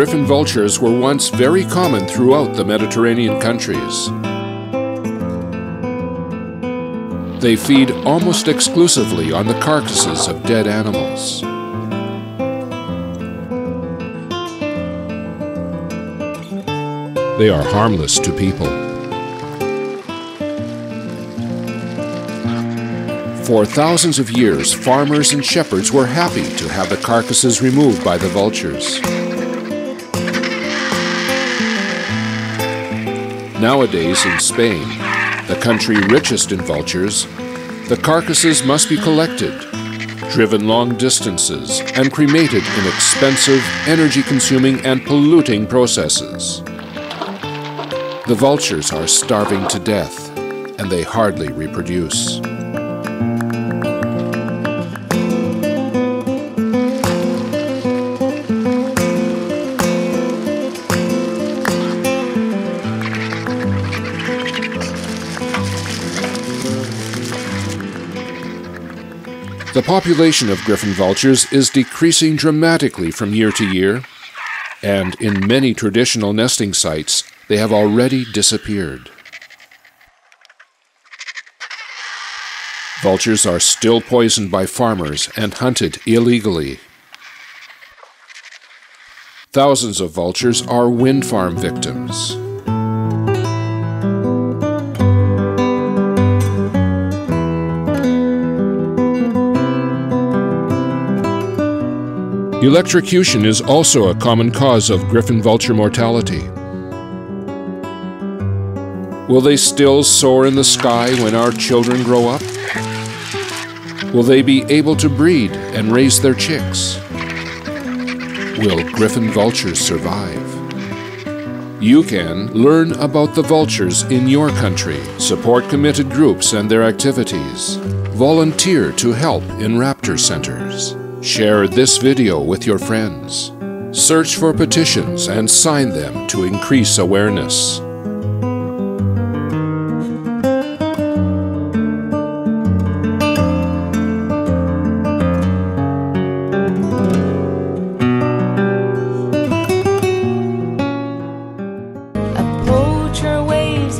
Griffon vultures were once very common throughout the Mediterranean countries. They feed almost exclusively on the carcasses of dead animals. They are harmless to people. For thousands of years, farmers and shepherds were happy to have the carcasses removed by the vultures. Nowadays in Spain, the country richest in vultures, the carcasses must be collected, driven long distances, and cremated in expensive, energy-consuming and polluting processes. The vultures are starving to death, and they hardly reproduce. The population of griffon vultures is decreasing dramatically from year to year, and in many traditional nesting sites, they have already disappeared. Vultures are still poisoned by farmers and hunted illegally. Thousands of vultures are wind farm victims. Electrocution is also a common cause of griffon vulture mortality. Will they still soar in the sky when our children grow up? Will they be able to breed and raise their chicks? Will griffon vultures survive? You can learn about the vultures in your country, support committed groups and their activities, volunteer to help in raptor centers, share this video with your friends, search for petitions and sign them to increase awareness.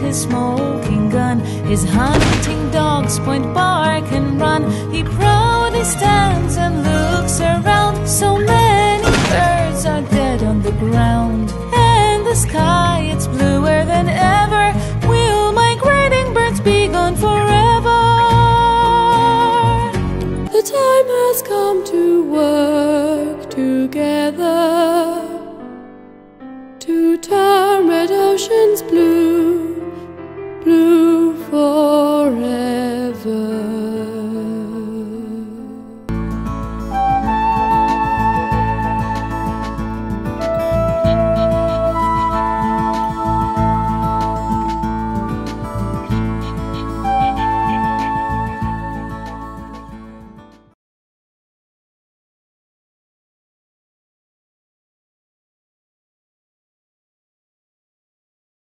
His smoking gun, his hunting dogs point, bark and run. He proudly stands and looks around. So many birds are dead on the ground, and the sky, it's bluer than ever. Will migrating birds be gone forever? The time has come to work together, to turn red oceans blue.